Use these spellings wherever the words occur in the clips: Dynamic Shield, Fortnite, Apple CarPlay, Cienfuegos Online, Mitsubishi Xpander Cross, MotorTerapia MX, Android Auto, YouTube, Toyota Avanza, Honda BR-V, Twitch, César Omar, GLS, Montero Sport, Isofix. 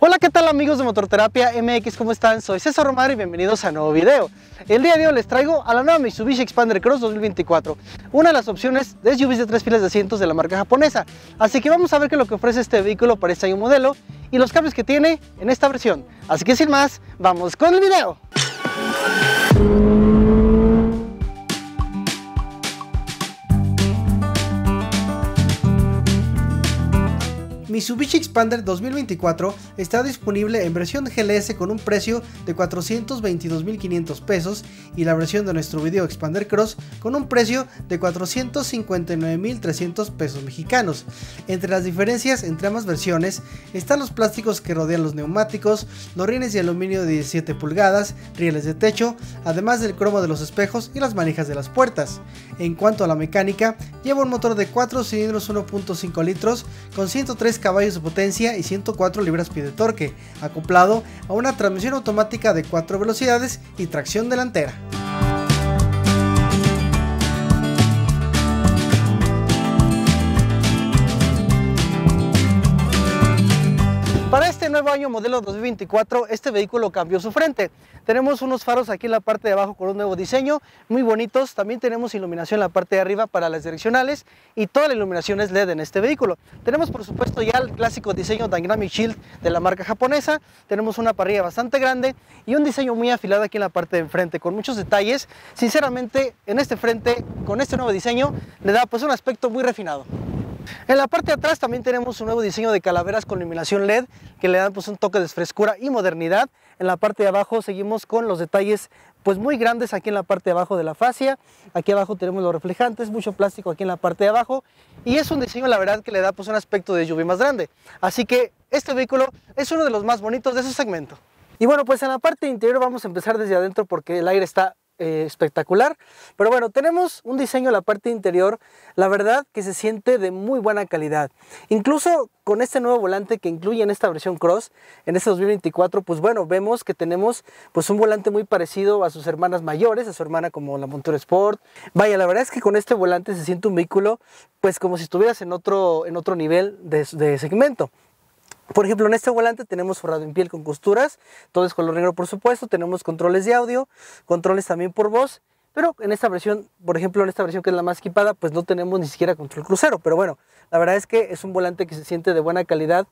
Hola, ¿qué tal amigos de MotorTerapia MX? ¿Cómo están? Soy César Omar y bienvenidos a nuevo video. El día de hoy les traigo a la nueva Mitsubishi Xpander Cross 2024, una de las opciones de SUVs de 3 filas de asientos de la marca japonesa. Así que vamos a ver qué es lo que ofrece este vehículo para este año modelo y los cambios que tiene en esta versión. Así que sin más, vamos con el video. Mitsubishi Xpander 2024 está disponible en versión GLS con un precio de 422.500 pesos y la versión de nuestro video Xpander Cross con un precio de 459.300 pesos mexicanos. Entre las diferencias entre ambas versiones están los plásticos que rodean los neumáticos, los rines de aluminio de 17 pulgadas, rieles de techo, además del cromo de los espejos y las manijas de las puertas. En cuanto a la mecánica, lleva un motor de 4 cilindros 1.5 litros con 103 caballos de potencia y 104 libras-pie de torque, acoplado a una transmisión automática de 4 velocidades y tracción delantera. Para este nuevo año modelo 2024, este vehículo cambió su frente. Tenemos unos faros aquí en la parte de abajo con un nuevo diseño, muy bonitos. También tenemos iluminación en la parte de arriba para las direccionales y toda la iluminación es LED en este vehículo. Tenemos por supuesto ya el clásico diseño Dynamic Shield de la marca japonesa. Tenemos una parrilla bastante grande y un diseño muy afilado aquí en la parte de enfrente con muchos detalles. Sinceramente, en este frente, con este nuevo diseño, le da pues un aspecto muy refinado. En la parte de atrás también tenemos un nuevo diseño de calaveras con iluminación LED que le dan pues un toque de frescura y modernidad. En la parte de abajo seguimos con los detalles pues muy grandes aquí en la parte de abajo de la fascia. Aquí abajo tenemos los reflejantes, mucho plástico aquí en la parte de abajo y es un diseño la verdad que le da pues un aspecto de SUV más grande. Así que este vehículo es uno de los más bonitos de su segmento. Y bueno, pues en la parte interior vamos a empezar desde adentro porque el aire está espectacular, pero bueno, tenemos un diseño en la parte interior la verdad que se siente de muy buena calidad, incluso con este nuevo volante que incluye en esta versión Cross en este 2024, pues bueno, vemos que tenemos pues un volante muy parecido a sus hermanas mayores, a su hermana como la Montero Sport. Vaya, la verdad es que con este volante se siente un vehículo pues como si estuvieras en otro nivel de segmento. Por ejemplo, en este volante tenemos forrado en piel con costuras, todo es color negro por supuesto, tenemos controles de audio, controles también por voz, pero en esta versión, por ejemplo en esta versión que es la más equipada, pues no tenemos ni siquiera control crucero, pero bueno, la verdad es que es un volante que se siente de buena calidad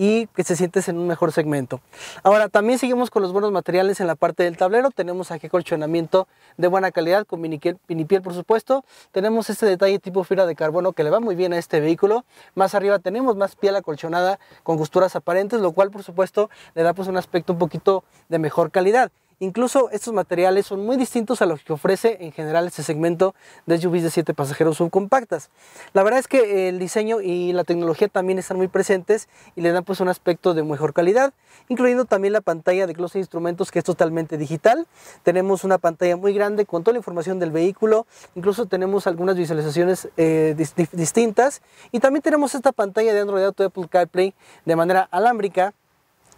y que se siente en un mejor segmento. Ahora, también seguimos con los buenos materiales en la parte del tablero, tenemos aquí acolchonamiento de buena calidad con minipiel por supuesto, tenemos este detalle tipo fibra de carbono que le va muy bien a este vehículo, más arriba tenemos más piel acolchonada con costuras aparentes, lo cual por supuesto le da pues un aspecto un poquito de mejor calidad. Incluso estos materiales son muy distintos a los que ofrece en general este segmento de SUVs de 7 pasajeros subcompactas. La verdad es que el diseño y la tecnología también están muy presentes y le dan pues un aspecto de mejor calidad, incluyendo también la pantalla de clúster de instrumentos que es totalmente digital. Tenemos una pantalla muy grande con toda la información del vehículo, incluso tenemos algunas visualizaciones distintas y también tenemos esta pantalla de Android Auto y Apple CarPlay de manera alámbrica.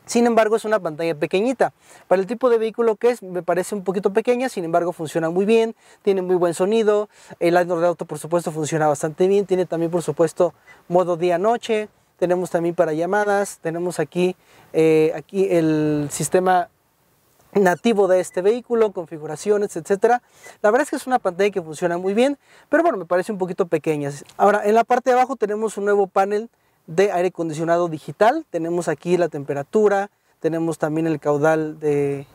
Sin embargo, es una pantalla pequeñita. Para el tipo de vehículo que es, me parece un poquito pequeña, sin embargo funciona muy bien, tiene muy buen sonido, el Android Auto por supuesto funciona bastante bien, tiene también por supuesto modo día-noche, tenemos también para llamadas, tenemos aquí, el sistema nativo de este vehículo, configuraciones, etcétera. La verdad es que es una pantalla que funciona muy bien, pero bueno, me parece un poquito pequeña. Ahora, en la parte de abajo tenemos un nuevo panel de aire acondicionado digital, tenemos aquí la temperatura, tenemos también el caudal del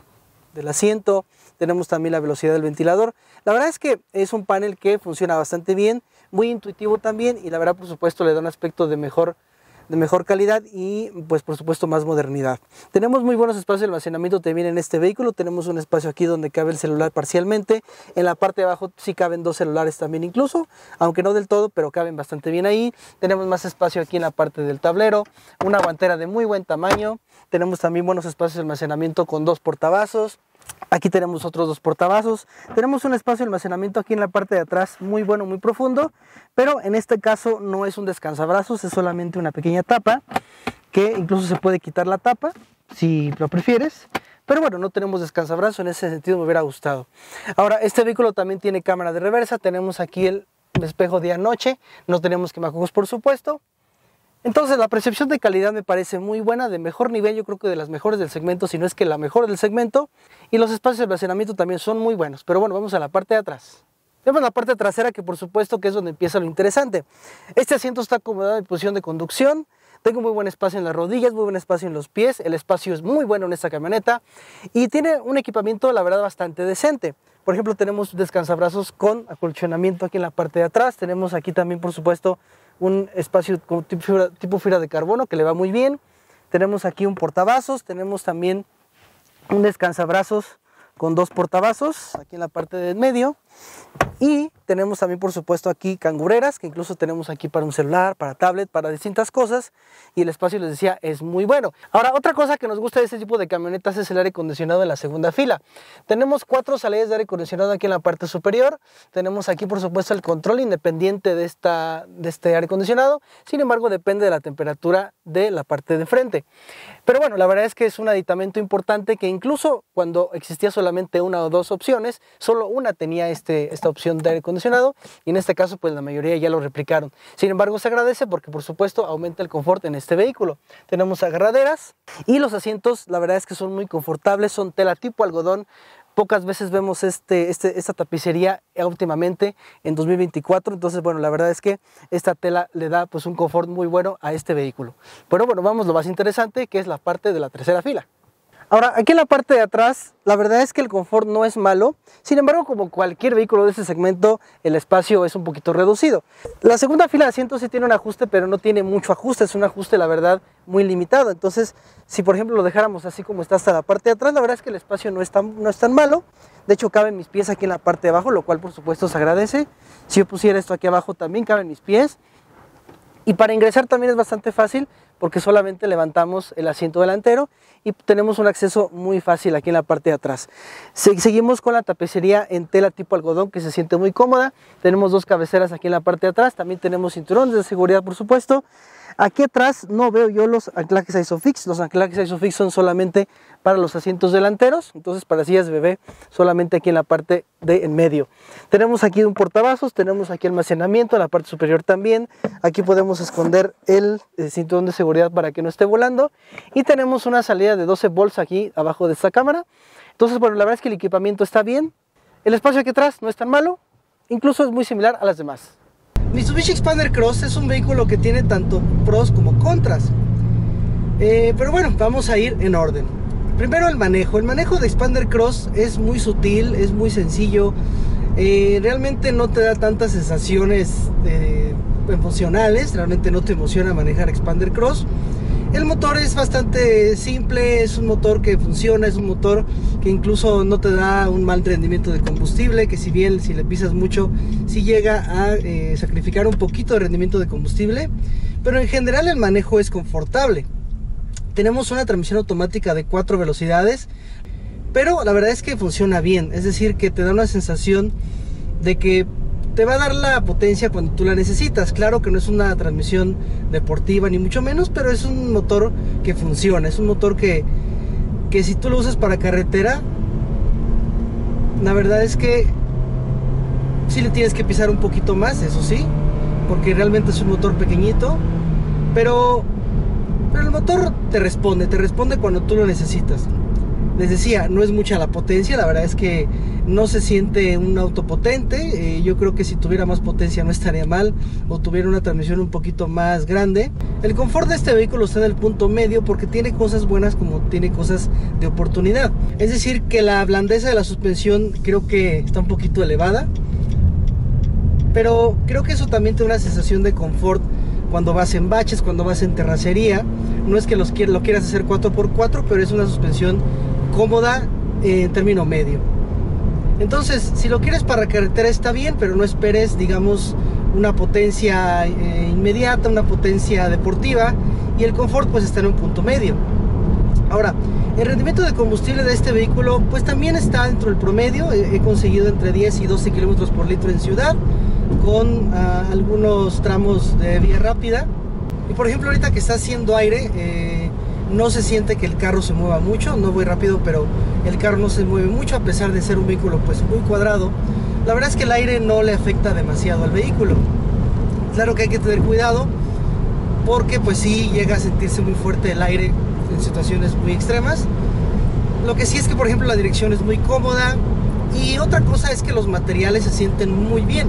asiento, tenemos también la velocidad del ventilador. La verdad es que es un panel que funciona bastante bien, muy intuitivo también y la verdad por supuesto le da un aspecto de mejor calidad y pues por supuesto más modernidad. Tenemos muy buenos espacios de almacenamiento también en este vehículo, tenemos un espacio aquí donde cabe el celular parcialmente, en la parte de abajo sí caben 2 celulares también incluso, aunque no del todo, pero caben bastante bien ahí. Tenemos más espacio aquí en la parte del tablero, una guantera de muy buen tamaño, tenemos también buenos espacios de almacenamiento con 2 portavasos. Aquí tenemos otros 2 portavasos, tenemos un espacio de almacenamiento aquí en la parte de atrás muy bueno, muy profundo, pero en este caso no es un descansabrazos, es solamente una pequeña tapa, que incluso se puede quitar la tapa si lo prefieres, pero bueno, no tenemos descansabrazos, en ese sentido me hubiera gustado. Ahora, este vehículo también tiene cámara de reversa, tenemos aquí el espejo día-noche, no tenemos quemacocos por supuesto. Entonces la percepción de calidad me parece muy buena, de mejor nivel, yo creo que de las mejores del segmento, si no es que la mejor del segmento. Y los espacios de almacenamiento también son muy buenos. Pero bueno, vamos a la parte de atrás. Vemos la parte trasera, que por supuesto que es donde empieza lo interesante. Este asiento está acomodado en posición de conducción. Tengo muy buen espacio en las rodillas, muy buen espacio en los pies. El espacio es muy bueno en esta camioneta. Y tiene un equipamiento, la verdad, bastante decente. Por ejemplo, tenemos descansabrazos con acolchonamiento aquí en la parte de atrás. Tenemos aquí también, por supuesto, un espacio tipo fibra de carbono que le va muy bien. Tenemos aquí un portavasos, tenemos también un descansabrazos con dos portavasos aquí en la parte del medio, y tenemos también, por supuesto, aquí cangureras, que incluso tenemos aquí para un celular, para tablet, para distintas cosas, y el espacio, les decía, es muy bueno. Ahora, otra cosa que nos gusta de este tipo de camionetas es el aire acondicionado en la segunda fila. Tenemos 4 salidas de aire acondicionado aquí en la parte superior. Tenemos aquí, por supuesto, el control independiente de este aire acondicionado. Sin embargo, depende de la temperatura de la parte de frente. Pero bueno, la verdad es que es un aditamento importante, que incluso cuando existía solamente una o dos opciones, solo una tenía esta opción de aire acondicionado, y en este caso pues la mayoría ya lo replicaron. Sin embargo, se agradece porque por supuesto aumenta el confort en este vehículo. Tenemos agarraderas, y los asientos, la verdad es que son muy confortables, son tela tipo algodón. Pocas veces vemos esta tapicería últimamente en 2024. Entonces, bueno, la verdad es que esta tela le da pues un confort muy bueno a este vehículo. Pero bueno, vamos lo más interesante, que es la parte de la tercera fila. Ahora, aquí en la parte de atrás, la verdad es que el confort no es malo. Sin embargo, como cualquier vehículo de este segmento, el espacio es un poquito reducido. La segunda fila de asientos sí tiene un ajuste, pero no tiene mucho ajuste. Es un ajuste, la verdad, muy limitado. Entonces, si por ejemplo lo dejáramos así como está hasta la parte de atrás, la verdad es que el espacio no es tan malo. De hecho, caben mis pies aquí en la parte de abajo, lo cual por supuesto se agradece. Si yo pusiera esto aquí abajo, también caben mis pies. Y para ingresar también es bastante fácil, porque solamente levantamos el asiento delantero y tenemos un acceso muy fácil aquí en la parte de atrás. Seguimos con la tapicería en tela tipo algodón, que se siente muy cómoda. Tenemos dos cabeceras aquí en la parte de atrás. También tenemos cinturones de seguridad, por supuesto. Aquí atrás no veo yo los anclajes Isofix. Los anclajes Isofix son solamente para los asientos delanteros. Entonces, para sillas bebé, solamente aquí en la parte de en medio. Tenemos aquí un portavasos, tenemos aquí almacenamiento en la parte superior también. Aquí podemos esconder el cinturón de seguridad para que no esté volando. Y tenemos una salida de 12 volts aquí abajo de esta cámara. Entonces, bueno, la verdad es que el equipamiento está bien. El espacio aquí atrás no es tan malo. Incluso es muy similar a las demás. Mitsubishi Xpander Cross es un vehículo que tiene tanto pros como contras, pero bueno, vamos a ir en orden. Primero, el manejo. El manejo de Xpander Cross es muy sutil, es muy sencillo, realmente no te da tantas sensaciones emocionales, realmente no te emociona manejar Xpander Cross. El motor es bastante simple, es un motor que funciona, es un motor que incluso no te da un mal rendimiento de combustible, que si bien si le pisas mucho, sí llega a sacrificar un poquito de rendimiento de combustible, pero en general el manejo es confortable. Tenemos una transmisión automática de 4 velocidades, pero la verdad es que funciona bien, es decir, que te da una sensación de que te va a dar la potencia cuando tú la necesitas. Claro que no es una transmisión deportiva ni mucho menos, pero es un motor que funciona, es un motor que si tú lo usas para carretera, la verdad es que sí le tienes que pisar un poquito más, eso sí, porque realmente es un motor pequeñito, pero el motor te responde cuando tú lo necesitas. Les decía, no es mucha la potencia, la verdad es que no se siente un auto potente. Yo creo que si tuviera más potencia no estaría mal, o tuviera una transmisión un poquito más grande. El confort de este vehículo está en el punto medio, porque tiene cosas buenas como tiene cosas de oportunidad. Es decir, que la blandeza de la suspensión creo que está un poquito elevada, pero creo que eso también te da una sensación de confort cuando vas en baches, cuando vas en terracería. No es que lo quieras hacer 4x4, pero es una suspensión cómoda en término medio. Entonces, si lo quieres para carretera está bien, pero no esperes, digamos, una potencia inmediata, una potencia deportiva, y el confort pues está en un punto medio. Ahora, el rendimiento de combustible de este vehículo pues también está dentro del promedio. He conseguido entre 10 y 12 kilómetros por litro en ciudad, con algunos tramos de vía rápida, y por ejemplo ahorita que está haciendo aire, no se siente que el carro se mueva mucho. No voy rápido, pero el carro no se mueve mucho, a pesar de ser un vehículo pues muy cuadrado. La verdad es que el aire no le afecta demasiado al vehículo. Claro que hay que tener cuidado, porque pues sí llega a sentirse muy fuerte el aire en situaciones muy extremas. Lo que sí es que, por ejemplo, la dirección es muy cómoda, y otra cosa es que los materiales se sienten muy bien.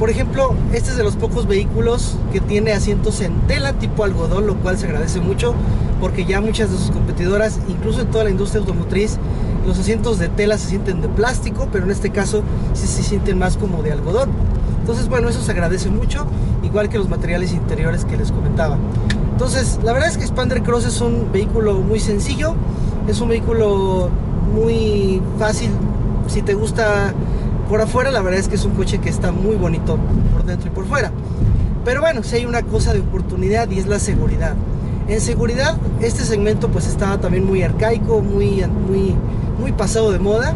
Por ejemplo, este es de los pocos vehículos que tiene asientos en tela tipo algodón, lo cual se agradece mucho, porque ya muchas de sus competidoras, incluso en toda la industria automotriz, los asientos de tela se sienten de plástico, pero en este caso sí se sienten más como de algodón. Entonces, bueno, eso se agradece mucho, igual que los materiales interiores que les comentaba. Entonces, la verdad es que Xpander Cross es un vehículo muy sencillo, es un vehículo muy fácil. Si te gusta por afuera, la verdad es que es un coche que está muy bonito por dentro y por fuera. Pero bueno, si hay una cosa de oportunidad, y es la seguridad. En seguridad, este segmento pues estaba también muy arcaico, muy pasado de moda,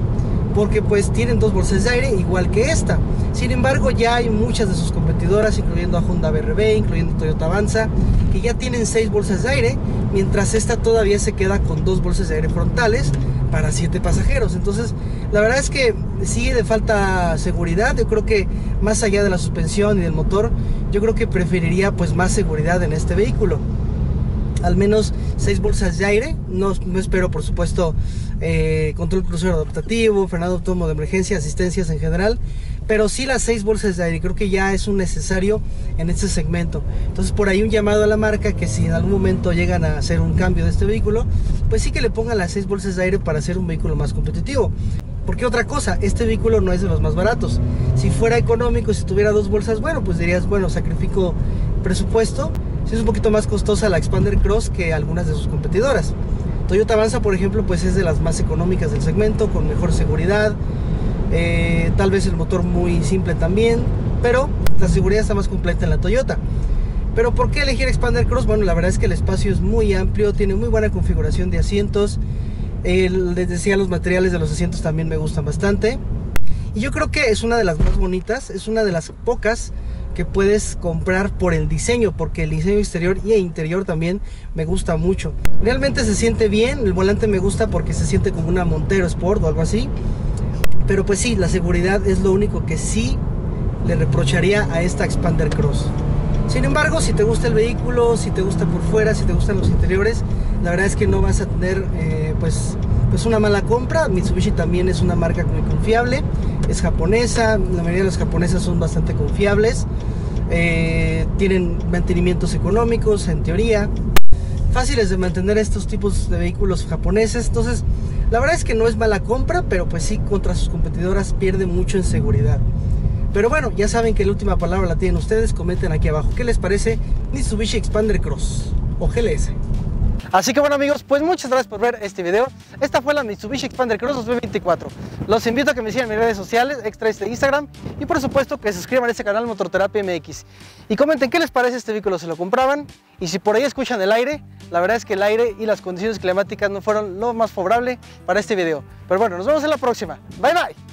porque pues tienen dos bolsas de aire igual que esta. Sin embargo, ya hay muchas de sus competidoras, incluyendo a Honda BR-V, incluyendo Toyota Avanza, que ya tienen 6 bolsas de aire, mientras esta todavía se queda con 2 bolsas de aire frontales para 7 pasajeros. Entonces, la verdad es que sigue de falta seguridad. Yo creo que más allá de la suspensión y del motor, yo creo que preferiría pues más seguridad en este vehículo. Al menos 6 bolsas de aire. No espero, por supuesto, control crucero adaptativo, frenado autónomo de emergencia, asistencias en general, pero sí las 6 bolsas de aire. Creo que ya es un necesario en este segmento. Entonces, por ahí un llamado a la marca, que si en algún momento llegan a hacer un cambio de este vehículo, pues sí que le pongan las 6 bolsas de aire para hacer un vehículo más competitivo. Porque otra cosa, este vehículo no es de los más baratos. Si fuera económico, si tuviera 2 bolsas, bueno, pues dirías, bueno, sacrifico presupuesto. Sí, es un poquito más costosa la Xpander Cross que algunas de sus competidoras. Toyota Avanza, por ejemplo, pues es de las más económicas del segmento, con mejor seguridad, tal vez el motor muy simple también, pero la seguridad está más completa en la Toyota. Pero ¿por qué elegir Xpander Cross? Bueno, la verdad es que el espacio es muy amplio, tiene muy buena configuración de asientos. Les decía, los materiales de los asientos también me gustan bastante, y yo creo que es una de las más bonitas, es una de las pocas que puedes comprar por el diseño, porque el diseño exterior e interior también me gusta mucho. Realmente se siente bien, el volante me gusta porque se siente como una Montero Sport o algo así. Pero pues sí, la seguridad es lo único que sí le reprocharía a esta Xpander Cross. Sin embargo, si te gusta el vehículo, si te gusta por fuera, si te gustan los interiores, la verdad es que no vas a tener pues una mala compra. Mitsubishi también es una marca muy confiable, es japonesa, la mayoría de los japoneses son bastante confiables, tienen mantenimientos económicos, en teoría fáciles de mantener estos tipos de vehículos japoneses. Entonces, la verdad es que no es mala compra, pero pues sí, contra sus competidoras pierde mucho en seguridad. Pero bueno, ya saben que la última palabra la tienen ustedes. Comenten aquí abajo qué les parece Mitsubishi Xpander Cross o GLS. Así que bueno, amigos, pues muchas gracias por ver este video. Esta fue la Mitsubishi Xpander Cross 2024. Los invito a que me sigan en mis redes sociales, extra este Instagram, y por supuesto que se suscriban a este canal MotorTerapia MX. Y comenten qué les parece este vehículo, si lo compraban, y si por ahí escuchan el aire. La verdad es que el aire y las condiciones climáticas no fueron lo más favorable para este video. Pero bueno, nos vemos en la próxima. Bye bye.